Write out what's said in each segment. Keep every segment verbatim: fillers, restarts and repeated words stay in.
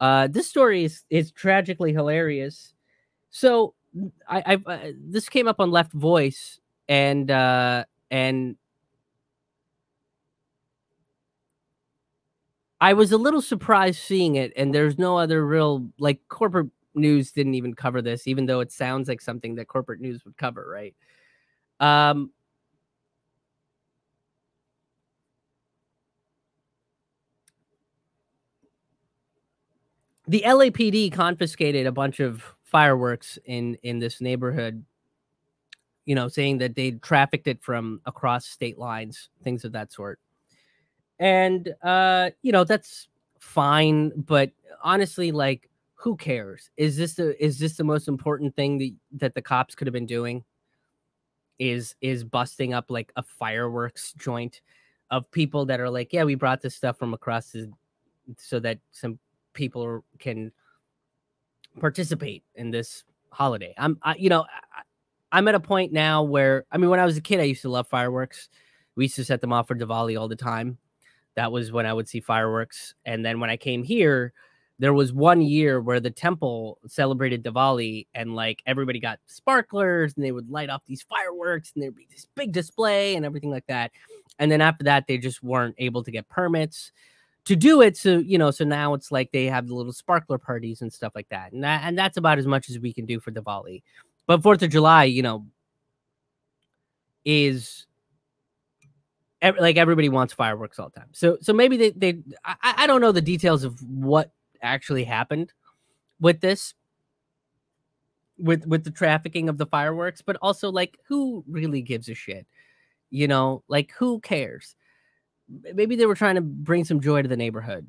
Uh, this story is, is tragically hilarious. So I, I uh, this came up on Left Voice, and uh, and I was a little surprised seeing it. And there's no other real, like, corporate news didn't even cover this, even though it sounds like something that corporate news would cover, right? Um, the L A P D confiscated a bunch of fireworks in, in this neighborhood, you know, saying that they trafficked it from across state lines, things of that sort. And, uh, you know, that's fine. But honestly, like, who cares? Is this the, is this the most important thing that, that the cops could have been doing? Is, is busting up, like, a fireworks joint of people that are like, yeah, we brought this stuff from across the, so that some people can participate in this holiday. I'm, I, you know, I, I'm at a point now where, I mean, when I was a kid, I used to love fireworks. We used to set them off for Diwali all the time. That was when I would see fireworks. And then when I came here, there was one year where the temple celebrated Diwali, and, like, everybody got sparklers and they would light off these fireworks and there'd be this big display and everything like that. And then after that, they just weren't able to get permits to do it. So, you know, so now it's like they have the little sparkler parties and stuff like that. And that, and that's about as much as we can do for Diwali. But fourth of July, you know, is... Every, like everybody wants fireworks all the time. So so maybe they, they I, I don't know the details of what actually happened with this, with with the trafficking of the fireworks, but also, like, who really gives a shit? You know, like, who cares? Maybe they were trying to bring some joy to the neighborhood.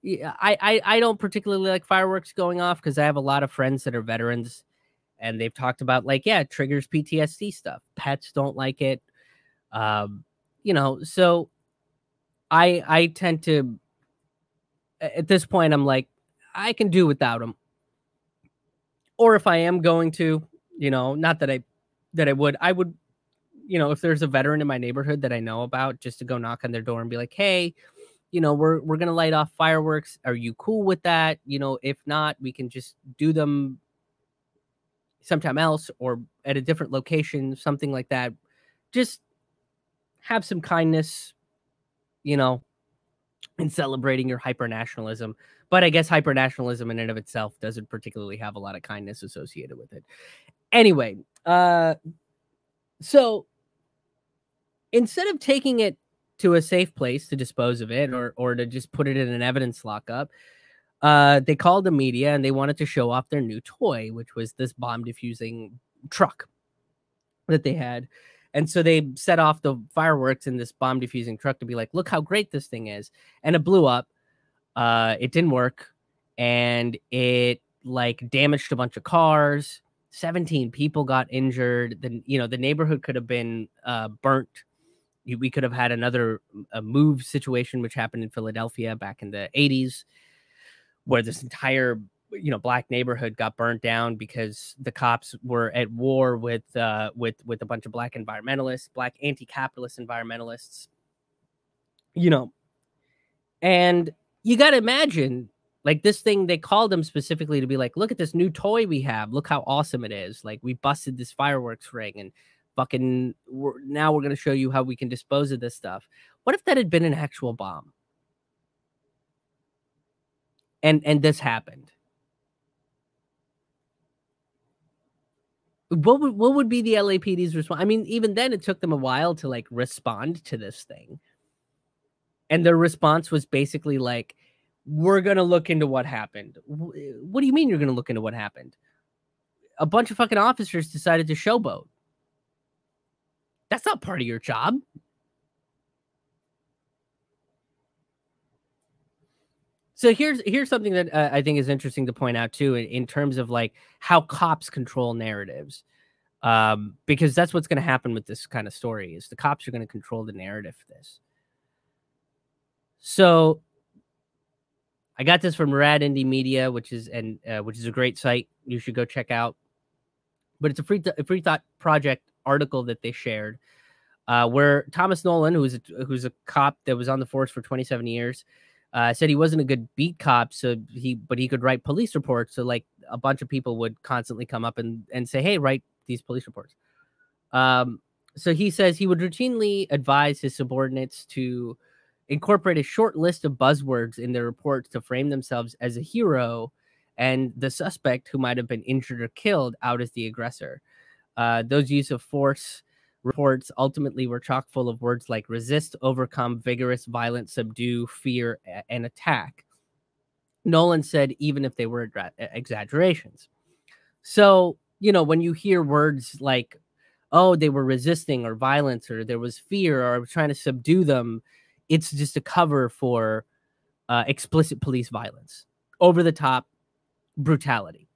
Yeah, I, I, I don't particularly like fireworks going off because I have a lot of friends that are veterans, and they've talked about, like, yeah, it triggers P T S D stuff. Pets don't like it. Um, you know, so I, I tend to, at this point, I'm like, I can do without them. Or if I am going to, you know, not that I, that I would, I would, you know, if there's a veteran in my neighborhood that I know about, just to go knock on their door and be like, hey, you know, we're, we're going to light off fireworks. Are you cool with that? You know, if not, we can just do them sometime else or at a different location, something like that. Just have some kindness, you know, in celebrating your hyper-nationalism. But I guess hyper-nationalism in and of itself doesn't particularly have a lot of kindness associated with it. Anyway, uh, so instead of taking it to a safe place to dispose of it, or, or to just put it in an evidence lockup, uh, they called the media and they wanted to show off their new toy, which was this bomb-diffusing truck that they had. And so they set off the fireworks in this bomb-diffusing truck to be like, look how great this thing is. And it blew up. Uh, it didn't work. And it, like, damaged a bunch of cars. seventeen people got injured. The, you know, the neighborhood could have been uh, burnt. We could have had another a move situation, which happened in Philadelphia back in the eighties, where this entire, you know, black neighborhood got burnt down because the cops were at war with, uh, with, with a bunch of black environmentalists, black anti-capitalist environmentalists, you know, and you got to imagine, like, this thing, they called them specifically to be like, look at this new toy we have. Look how awesome it is. Like, we busted this fireworks ring, and fucking we're, now we're going to show you how we can dispose of this stuff. What if that had been an actual bomb? And, and this happened. What would, what would be the L A P D's response? I mean, even then, it took them a while to, like, respond to this thing. And their response was basically like, we're going to look into what happened. What do you mean you're going to look into what happened? A bunch of fucking officers decided to showboat. That's not part of your job. So here's here's something that uh, I think is interesting to point out, too, in, in terms of, like, how cops control narratives, um, because that's what's going to happen with this kind of story, is the cops are going to control the narrative for this. So I got this from Rad Indie Media, which is and uh, which is a great site you should go check out. But it's a free th a free thought project article that they shared, uh, where Thomas Nolan, who's a, who's a cop that was on the force for twenty-seven years. Uh, said he wasn't a good beat cop, so he but he could write police reports. So like a bunch of people would constantly come up and and say, "Hey, write these police reports." Um, so he says he would routinely advise his subordinates to incorporate a short list of buzzwords in their reports to frame themselves as a hero, and the suspect who might have been injured or killed out as the aggressor. Uh, those use of force reports ultimately were chock full of words like resist, overcome, vigorous, violent, subdue, fear, and attack. Nolan said even if they were exaggerations. So, you know, when you hear words like, oh, they were resisting or violence, or there was fear, or I was trying to subdue them, it's just a cover for uh, explicit police violence, over-the-top brutality.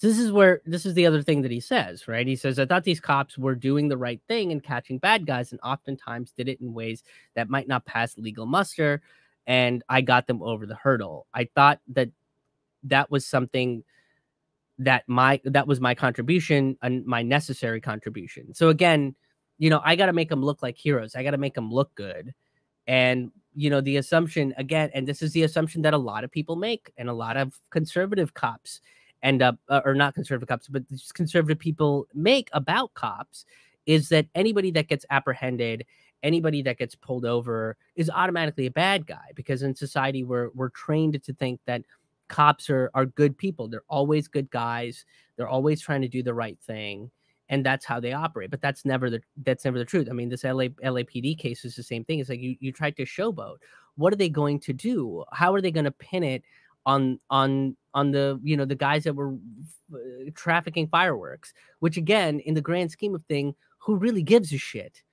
This is where this is the other thing that he says, right? He says, I thought these cops were doing the right thing and catching bad guys, and oftentimes did it in ways that might not pass legal muster. And I got them over the hurdle. I thought that that was something that my that was my contribution and my necessary contribution. So, again, you know, I got to make them look like heroes. I got to make them look good. And, you know, the assumption again, and this is the assumption that a lot of people make, and a lot of conservative cops end up, uh, or not conservative cops, but just conservative people make about cops, is that anybody that gets apprehended, anybody that gets pulled over is automatically a bad guy, because in society we're we're trained to think that cops are, are good people. They're always good guys. They're always trying to do the right thing. And that's how they operate. But that's never the that's never the truth. I mean, this L A P D case is the same thing. It's like you, you tried to showboat. What are they going to do? How are they going to pin it on on on the, you know, the guys that were trafficking fireworks, which, again, in the grand scheme of thing, who really gives a shit?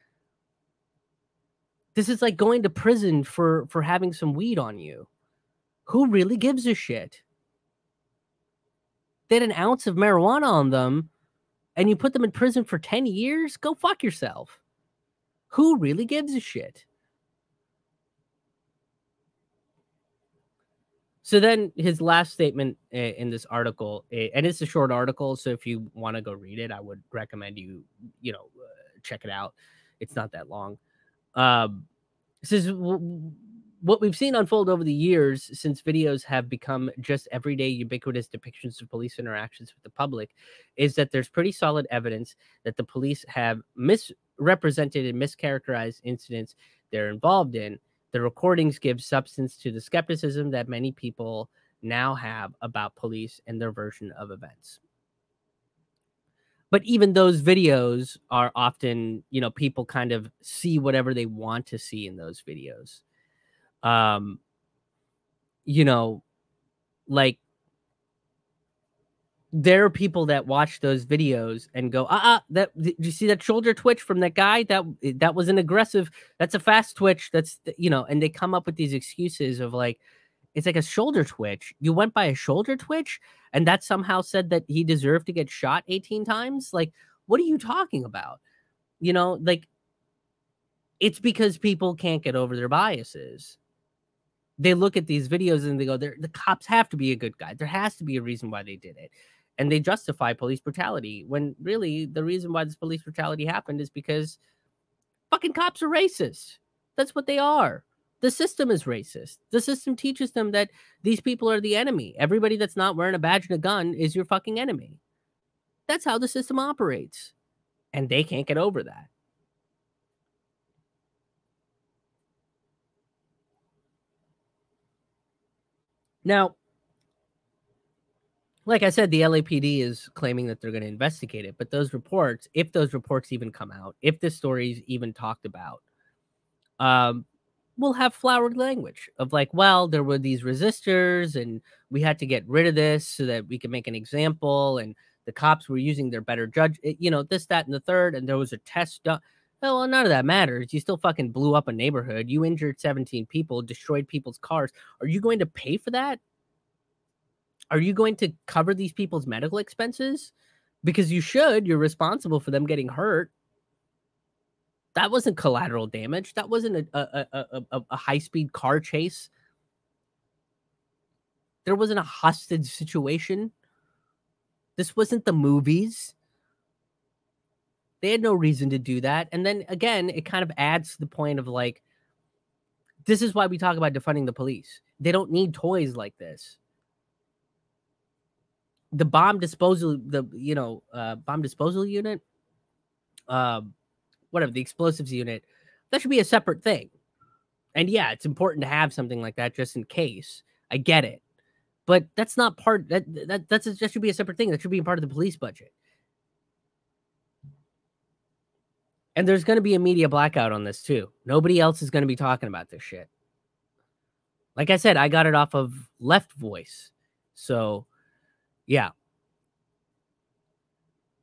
This is like going to prison for for having some weed on you. Who really gives a shit? They had an ounce of marijuana on them and you put them in prison for ten years? Go fuck yourself. Who really gives a shit? So then his last statement in this article, and it's a short article, so if you want to go read it, I would recommend you, you know, check it out. It's not that long. Um, it says, what we've seen unfold over the years since videos have become just everyday ubiquitous depictions of police interactions with the public is that there's pretty solid evidence that the police have misrepresented and mischaracterized incidents they're involved in. The recordings give substance to the skepticism that many people now have about police and their version of events. But even those videos are often, you know, people kind of see whatever they want to see in those videos. Um, you know, like there are people that watch those videos and go, uh-uh, that, did you see that shoulder twitch from that guy? That that was an aggressive, that's a fast twitch. That's, you know, and they come up with these excuses of like, it's like a shoulder twitch. You went by a shoulder twitch and that somehow said that he deserved to get shot eighteen times. Like, what are you talking about? You know, like it's because people can't get over their biases. They look at these videos and they go, the cops have to be a good guy. There has to be a reason why they did it. And they justify police brutality when really the reason why this police brutality happened is because fucking cops are racist. That's what they are. The system is racist. The system teaches them that these people are the enemy. Everybody that's not wearing a badge and a gun is your fucking enemy. That's how the system operates. And they can't get over that. Now, like I said, the L A P D is claiming that they're going to investigate it, but those reports, if those reports even come out, if this story is even talked about, um, we'll have flowered language of like, well, there were these resistors and we had to get rid of this so that we could make an example, and the cops were using their better judge, you know, this, that, and the third, and there was a test done. Oh, well, none of that matters. You still fucking blew up a neighborhood. You injured seventeen people, destroyed people's cars. Are you going to pay for that? Are you going to cover these people's medical expenses? Because you should. You're responsible for them getting hurt. That wasn't collateral damage. That wasn't a, a, a, a high-speed car chase. There wasn't a hostage situation. This wasn't the movies. They had no reason to do that. And then, again, it kind of adds to the point of, like, This is why we talk about defunding the police. They don't need toys like this. The bomb disposal, the you know, uh, bomb disposal unit, uh, whatever, the explosives unit, that should be a separate thing. And yeah, it's important to have something like that just in case. I get it, but that's not part. That that that's a, that should be a separate thing. That should be part of the police budget. And there's going to be a media blackout on this too. Nobody else is going to be talking about this shit. Like I said, I got it off of Left Voice. So, yeah.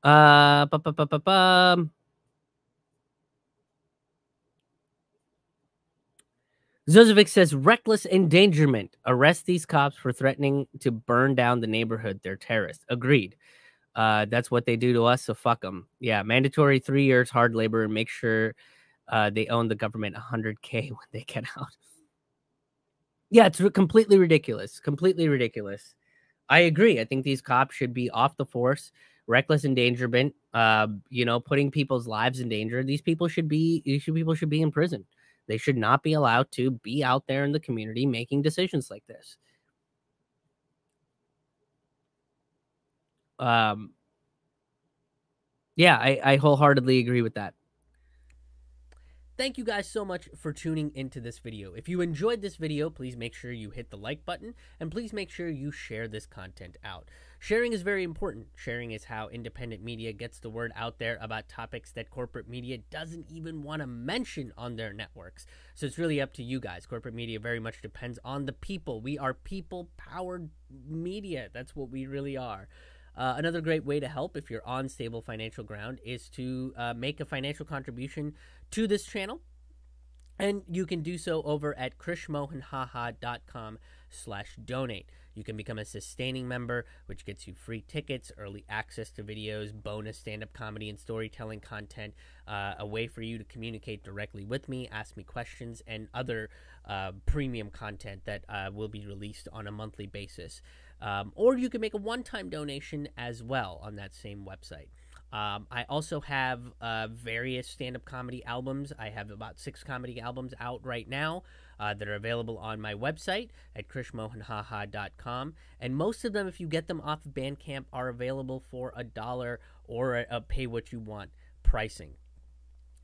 Uh, bu- bu- bu- bu- bu- Zozovic says, reckless endangerment. Arrest these cops for threatening to burn down the neighborhood. They're terrorists. Agreed. Uh, that's what they do to us, so fuck them. Yeah, mandatory three years hard labor and make sure uh, they own the government one hundred K when they get out. Yeah, it's completely ridiculous. Completely ridiculous. I agree. I think these cops should be off the force. Reckless endangerment. Uh, you know, putting people's lives in danger. These people should be. These people should be in prison. They should not be allowed to be out there in the community making decisions like this. Um, yeah, I, I wholeheartedly agree with that. Thank you guys so much for tuning into this video. If you enjoyed this video, please make sure you hit the like button, and please make sure you share this content out. Sharing is very important. Sharing is how independent media gets the word out there about topics that corporate media doesn't even want to mention on their networks. So it's really up to you guys. Corporate media very much depends on the people. We are people-powered media. That's what we really are. Uh, another great way to help if you're on stable financial ground is to uh, make a financial contribution to this channel. And you can do so over at krishmohanhaha.com slash donate. You can become a sustaining member, which gets you free tickets, early access to videos, bonus stand-up comedy and storytelling content, uh, a way for you to communicate directly with me, ask me questions, and other uh, premium content that uh, will be released on a monthly basis. Um, or you can make a one-time donation as well on that same website. Um, I also have uh, various stand-up comedy albums. I have about six comedy albums out right now uh, that are available on my website at krishmohanhaha dot com. And most of them, if you get them off of Bandcamp, are available for a dollar or a, a pay-what-you-want pricing.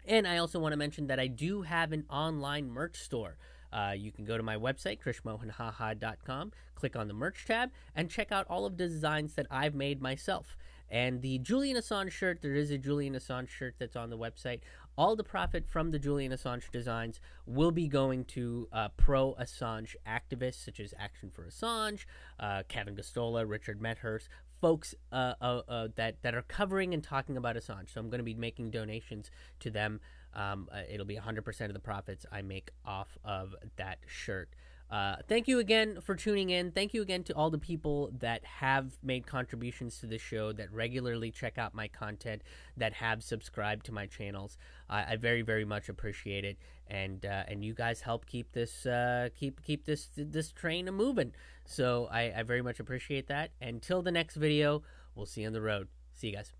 And I also want to mention that I do have an online merch store. Uh, you can go to my website, krishmohanhaha dot com, click on the merch tab, and check out all of the designs that I've made myself. And the Julian Assange shirt, there is a Julian Assange shirt that's on the website. All the profit from the Julian Assange designs will be going to uh, pro-Assange activists, such as Action for Assange, uh, Kevin Gostola, Richard Methurst, folks uh, uh, uh, that, that are covering and talking about Assange. So I'm going to be making donations to them. Um, uh, it'll be one hundred percent of the profits I make off of that shirt. Uh, thank you again for tuning in. Thank you again to all the people that have made contributions to the show, that regularly check out my content, that have subscribed to my channels. Uh, I very, very much appreciate it, and uh, and you guys help keep this uh, keep keep this this train a moving. So I, I very much appreciate that. Until the next video, we'll see you on the road. See you guys.